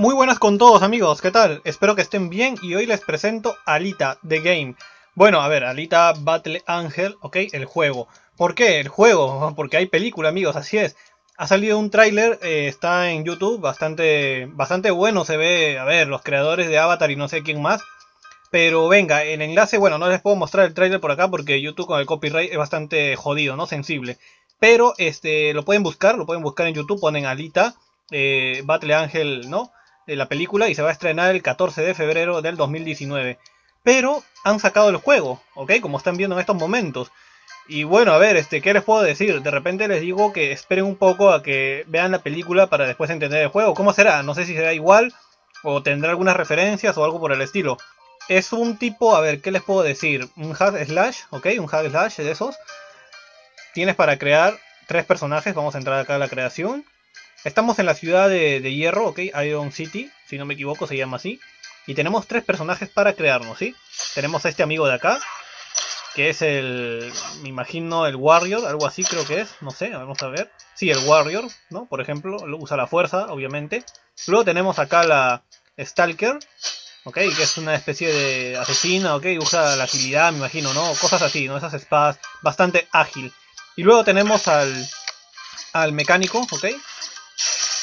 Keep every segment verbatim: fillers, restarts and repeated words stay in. Muy buenas con todos amigos, ¿qué tal? Espero que estén bien y hoy les presento Alita, The Game. Bueno, a ver, Alita Battle Angel, ok, el juego. ¿Por qué el juego? Porque hay película amigos, así es. Ha salido un tráiler, eh, está en YouTube, bastante, bastante bueno se ve, a ver, los creadores de Avatar y no sé quién más. Pero venga, el enlace, bueno, no les puedo mostrar el tráiler por acá porque YouTube con el copyright es bastante jodido, ¿no? Sensible. Pero este, lo pueden buscar, lo pueden buscar en YouTube, ponen Alita eh, Battle Angel, ¿no? La película y se va a estrenar el catorce de febrero del dos mil diecinueve. Pero han sacado el juego, ¿ok? Como están viendo en estos momentos. Y bueno, a ver, este, ¿qué les puedo decir? De repente les digo que esperen un poco a que vean la película para después entender el juego. ¿Cómo será? No sé si será igual o tendrá algunas referencias o algo por el estilo. Es un tipo, a ver, ¿qué les puedo decir? Un hack slash, ¿ok? Un hack slash de esos. Tienes para crear tres personajes. Vamos a entrar acá a la creación. Estamos en la ciudad de, de hierro, ok, Iron City, si no me equivoco se llama así. Y tenemos tres personajes para crearnos, ¿sí? Tenemos a este amigo de acá, que es el, me imagino, el Warrior, algo así creo que es, no sé, vamos a ver. Sí, el Warrior, ¿no? Por ejemplo, usa la fuerza, obviamente. Luego tenemos acá la Stalker, ok, que es una especie de asesina, ok, usa la agilidad, me imagino, ¿no? Cosas así, ¿no? Esas espadas, bastante ágil. Y luego tenemos al, al mecánico, ok.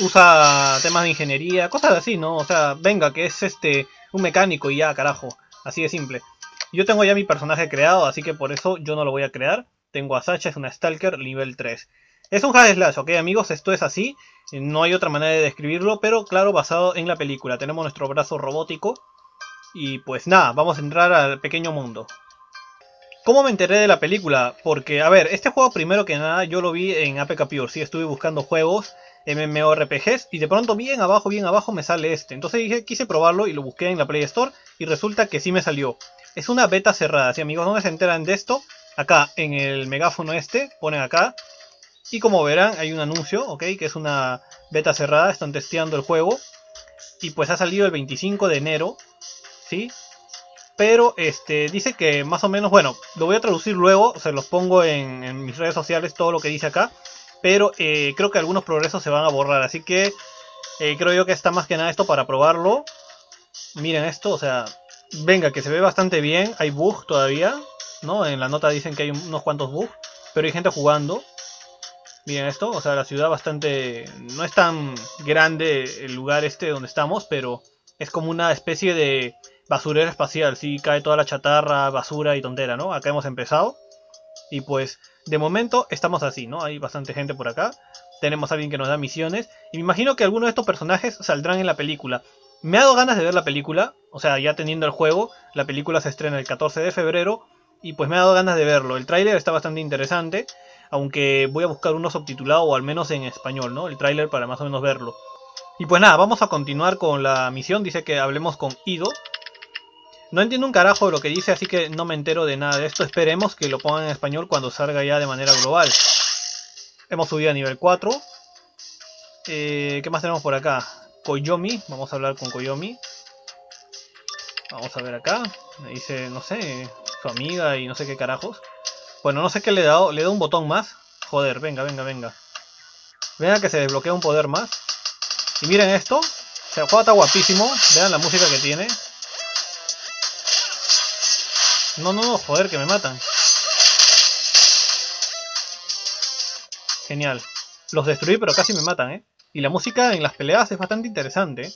Usa temas de ingeniería, cosas así, ¿no? O sea, venga, que es este un mecánico y ya, carajo. Así de simple. Yo tengo ya mi personaje creado, así que por eso yo no lo voy a crear. Tengo a Sasha, es una Stalker, nivel tres. Es un hack slash, ¿ok, amigos? Esto es así. No hay otra manera de describirlo, pero claro, basado en la película. Tenemos nuestro brazo robótico. Y pues nada, vamos a entrar al pequeño mundo. ¿Cómo me enteré de la película? Porque, a ver, este juego primero que nada yo lo vi en A P K Pure. Sí, estuve buscando juegos M M O R P Gs y de pronto bien abajo, bien abajo me sale este. Entonces dije, quise probarlo y lo busqué en la Play Store y resulta que sí me salió. Es una beta cerrada, si amigos no se enteran de esto, acá en el megáfono este, ponen acá. Y como verán hay un anuncio, ok, que es una beta cerrada, están testeando el juego. Y pues ha salido el veinticinco de enero, ¿sí? Pero este dice que más o menos, bueno, lo voy a traducir luego, se los pongo en, en mis redes sociales todo lo que dice acá. Pero eh, creo que algunos progresos se van a borrar, así que eh, creo yo que está más que nada esto para probarlo. Miren esto, o sea, venga, que se ve bastante bien. Hay bugs todavía, ¿no? En la nota dicen que hay unos cuantos bugs, pero hay gente jugando. Miren esto, o sea, la ciudad bastante... No es tan grande el lugar este donde estamos, pero es como una especie de basurero espacial. Sí, cae toda la chatarra, basura y tontera, ¿no? Acá hemos empezado. Y pues, de momento estamos así, ¿no? Hay bastante gente por acá. Tenemos a alguien que nos da misiones. Y me imagino que algunos de estos personajes saldrán en la película. Me ha dado ganas de ver la película. O sea, ya teniendo el juego. La película se estrena el catorce de febrero. Y pues me ha dado ganas de verlo. El tráiler está bastante interesante. Aunque voy a buscar uno subtitulado o al menos en español, ¿no? El tráiler para más o menos verlo. Y pues nada, vamos a continuar con la misión. Dice que hablemos con Ido. No entiendo un carajo de lo que dice, así que no me entero de nada de esto. Esperemos que lo pongan en español cuando salga ya de manera global. Hemos subido a nivel cuatro. Eh, ¿Qué más tenemos por acá? Koyomi. Vamos a hablar con Koyomi. Vamos a ver acá. Me dice, no sé, su amiga y no sé qué carajos. Bueno, no sé qué le he dado. Le he dado un botón más. Joder, venga, venga, venga. Venga que se desbloquea un poder más. Y miren esto. Se juega, está guapísimo. Vean la música que tiene. No, no, no, joder, que me matan. Genial. Los destruí, pero casi me matan, ¿eh? Y la música en las peleas es bastante interesante, ¿eh?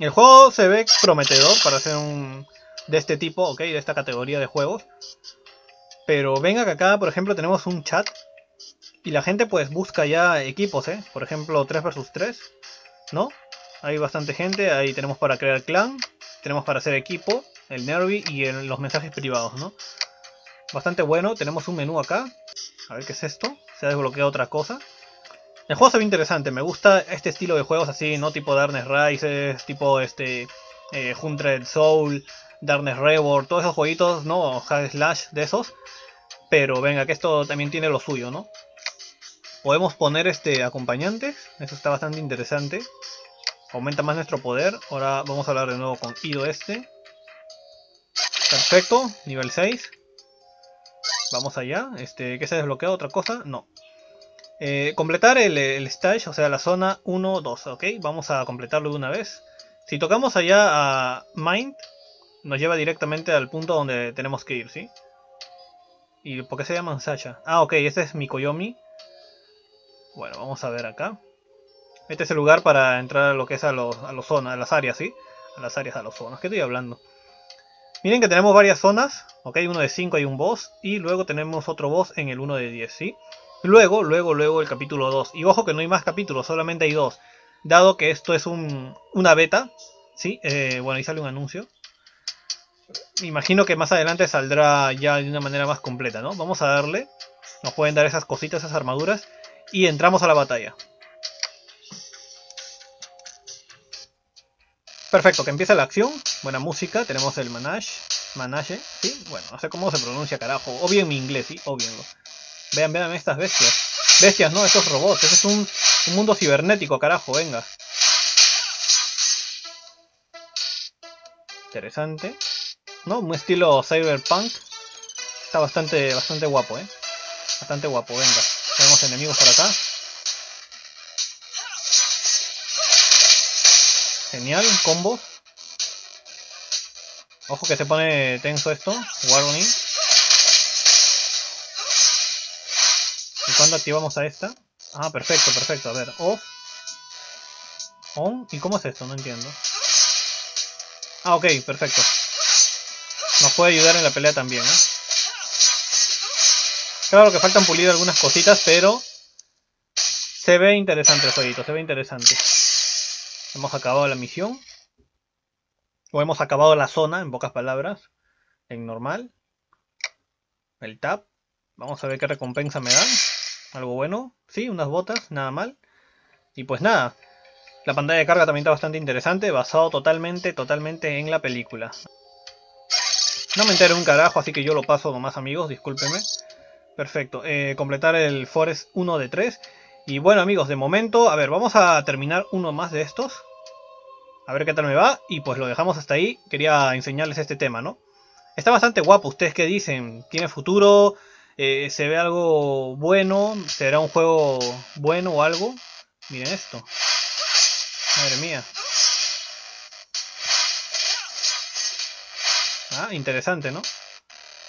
El juego se ve prometedor para ser un... de este tipo, ¿ok? De esta categoría de juegos. Pero venga que acá, por ejemplo, tenemos un chat. Y la gente, pues, busca ya equipos, ¿eh? Por ejemplo, tres versus tres, ¿no? Hay bastante gente. Ahí tenemos para crear clan. Tenemos para hacer equipo. El Nervi y el, los mensajes privados, ¿no? Bastante bueno. Tenemos un menú acá. A ver qué es esto. Se ha desbloqueado otra cosa. El juego se ve interesante. Me gusta este estilo de juegos así, ¿no? Tipo Darkness Rises, tipo este... Eh, Hunter and Soul, Darkness Reborn, todos esos jueguitos, ¿no? Hack slash de esos. Pero venga, que esto también tiene lo suyo, ¿no? Podemos poner este acompañantes. Eso está bastante interesante. Aumenta más nuestro poder. Ahora vamos a hablar de nuevo con Ido este. Perfecto, nivel seis. Vamos allá. Este, ¿qué se ha desbloqueado? ¿Otra cosa? No. Eh, completar el, el stage, o sea la zona uno, dos, ok, vamos a completarlo de una vez. Si tocamos allá a Mind, nos lleva directamente al punto donde tenemos que ir, ¿sí? ¿Y por qué se llaman Sasha? Ah, ok, este es Mikoyomi. Bueno, vamos a ver acá. Este es el lugar para entrar a lo que es a los, a los zonas, a las áreas, ¿sí? A las áreas, a los zonas, ¿qué estoy hablando? Miren que tenemos varias zonas, ok, uno de cinco hay un boss, y luego tenemos otro boss en el uno de diez, ¿sí? Luego, luego, luego el capítulo dos. Y ojo que no hay más capítulos, solamente hay dos. Dado que esto es un, una beta, ¿sí? Eh, bueno, ahí sale un anuncio. Me imagino que más adelante saldrá ya de una manera más completa, ¿no? Vamos a darle. Nos pueden dar esas cositas, esas armaduras. Y entramos a la batalla. Perfecto, que empieza la acción. Buena música, tenemos el Manage. Manage, ¿sí? Bueno, no sé cómo se pronuncia, carajo. O bien mi inglés, ¿sí? O bien. Vean, vean estas bestias. Bestias, no, estos robots. Este es un, un mundo cibernético, carajo, venga. Interesante. ¿No? Un estilo cyberpunk. Está bastante, bastante guapo, ¿eh? Bastante guapo, venga. Tenemos enemigos por acá. Genial, combo. Ojo que se pone tenso esto. Warning. ¿Cuándo activamos a esta? Ah, perfecto, perfecto. A ver, off. On. ¿Y cómo es esto? No entiendo. Ah, ok, perfecto. Nos puede ayudar en la pelea también, ¿eh? Claro que faltan pulir algunas cositas, pero se ve interesante el jueguito, se ve interesante. Hemos acabado la misión. O hemos acabado la zona, en pocas palabras. En normal. El tap. Vamos a ver qué recompensa me dan. Algo bueno, sí, unas botas, nada mal. Y pues nada, la pantalla de carga también está bastante interesante, basado totalmente, totalmente en la película. No me enteré un carajo, así que yo lo paso nomás, amigos, discúlpenme. Perfecto, eh, completar el Forest uno de tres. Y bueno, amigos, de momento, a ver, vamos a terminar uno más de estos. A ver qué tal me va, y pues lo dejamos hasta ahí. Quería enseñarles este tema, ¿no? Está bastante guapo, ¿ustedes qué dicen? ¿Tiene futuro? Eh, se ve algo bueno, será un juego bueno o algo. Miren esto. Madre mía. Ah, interesante, ¿no?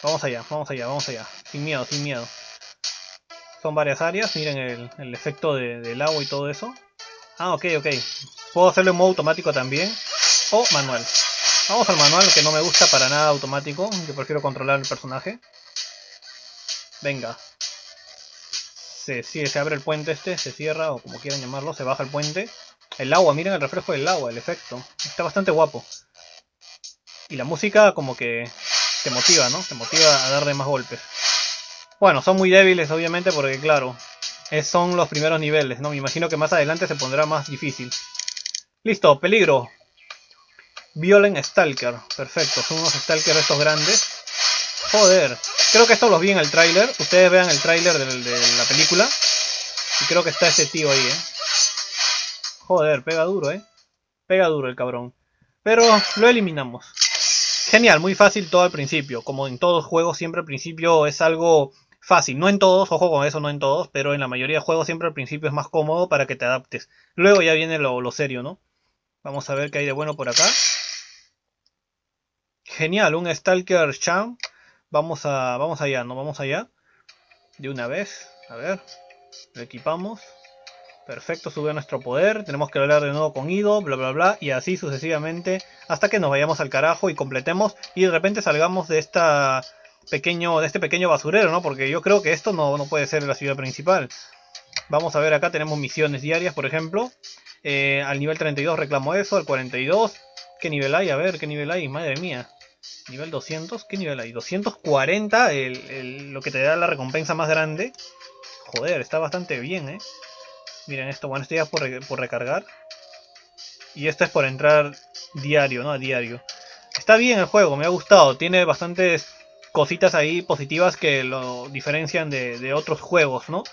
Vamos allá, vamos allá, vamos allá. Sin miedo, sin miedo. Son varias áreas, miren el, el efecto de, del agua y todo eso. Ah, ok, ok. Puedo hacerlo en modo automático también. O manual. Vamos al manual, que no me gusta para nada automático. Yo prefiero controlar el personaje. Venga. Se, sí, se abre el puente este, se cierra, o como quieran llamarlo, se baja el puente. El agua, miren el reflejo del agua, el efecto. Está bastante guapo. Y la música como que te motiva, ¿no? Te motiva a darle más golpes. Bueno, son muy débiles obviamente porque, claro, son los primeros niveles, ¿no? Me imagino que más adelante se pondrá más difícil. Listo, peligro. Violent Stalker. Perfecto, son unos Stalkers estos grandes. Joder. Creo que esto los vi en el tráiler. Ustedes vean el tráiler de, de la película. Y creo que está ese tío ahí, ¿eh? Joder, pega duro, ¿eh? Pega duro el cabrón. Pero lo eliminamos. Genial, muy fácil todo al principio. Como en todos juegos, siempre al principio es algo fácil. No en todos, ojo con eso, no en todos. Pero en la mayoría de juegos siempre al principio es más cómodo para que te adaptes. Luego ya viene lo, lo serio, ¿no? Vamos a ver qué hay de bueno por acá. Genial, un Stalker Chan. Vamos a vamos allá, no vamos allá. De una vez, a ver. Lo equipamos. Perfecto, sube nuestro poder. Tenemos que hablar de nuevo con Ido, bla bla bla. Y así sucesivamente hasta que nos vayamos al carajo y completemos. Y de repente salgamos de esta pequeño, de este pequeño basurero, ¿no? Porque yo creo que esto no, no puede ser la ciudad principal. Vamos a ver acá, tenemos misiones diarias, por ejemplo. Eh, al nivel treinta y dos reclamo eso, al cuarenta y dos. ¿Qué nivel hay? A ver, ¿qué nivel hay? Madre mía. Nivel doscientos, ¿qué nivel hay? doscientos cuarenta, el, el, lo que te da la recompensa más grande. Joder, está bastante bien, ¿eh? Miren esto, bueno, esto ya es por, re, por recargar. Y esto es por entrar diario, ¿no? A diario. Está bien el juego, me ha gustado. Tiene bastantes cositas ahí positivas que lo diferencian de, de otros juegos, ¿no?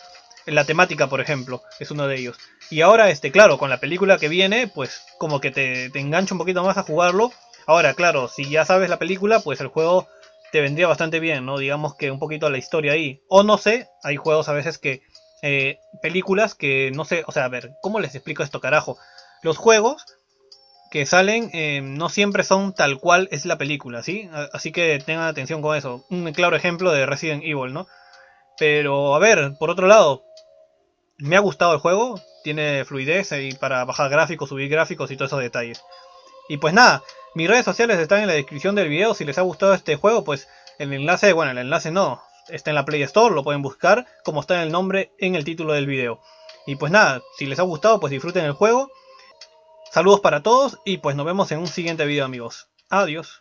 La temática, por ejemplo, es uno de ellos. Y ahora, este, claro, con la película que viene, pues como que te, te engancha un poquito más a jugarlo. Ahora, claro, si ya sabes la película, pues el juego te vendría bastante bien, ¿no? Digamos que un poquito la historia ahí. O no sé, hay juegos a veces que eh, películas que no sé, o sea, a ver, ¿cómo les explico esto, carajo? Los juegos que salen eh, no siempre son tal cual es la película, ¿sí? Así que tengan atención con eso. Un claro ejemplo de Resident Evil, ¿no? Pero, a ver, por otro lado, me ha gustado el juego, tiene fluidez y para bajar gráficos, subir gráficos y todos esos detalles. Y pues nada, mis redes sociales están en la descripción del video. Si les ha gustado este juego, pues el enlace, bueno, el enlace no, está en la Play Store, lo pueden buscar, como está en el nombre, en el título del video. Y pues nada, si les ha gustado, pues disfruten el juego. Saludos para todos y pues nos vemos en un siguiente video, amigos. Adiós.